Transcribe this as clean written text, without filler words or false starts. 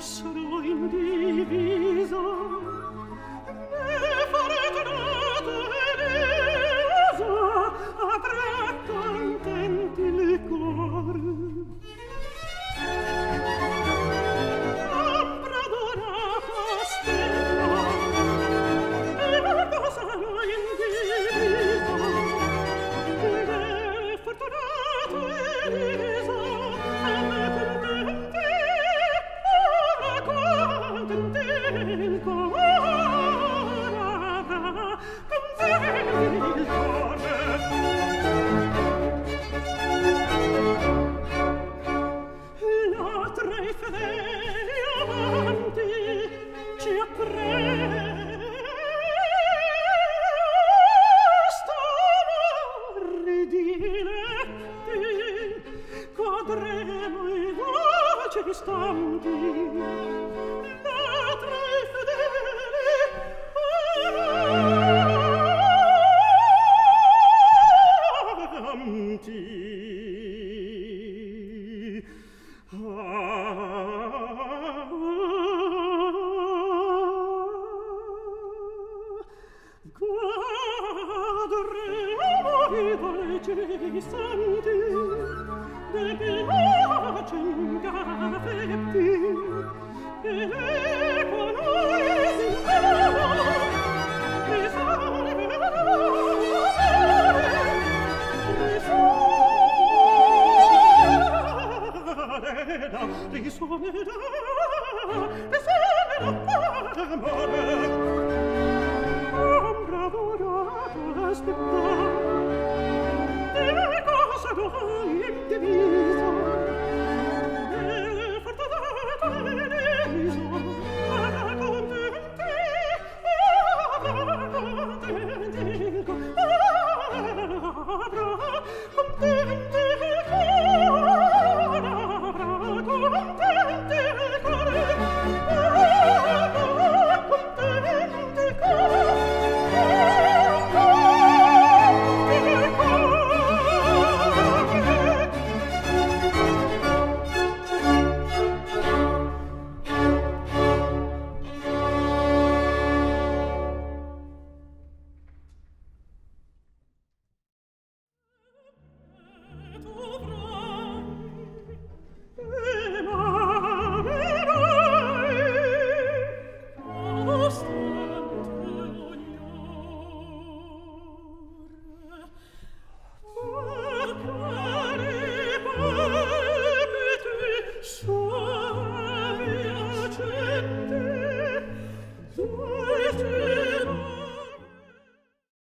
nostro indiviso. Ombra adorata aspetta, te cosa dovrei dirmi?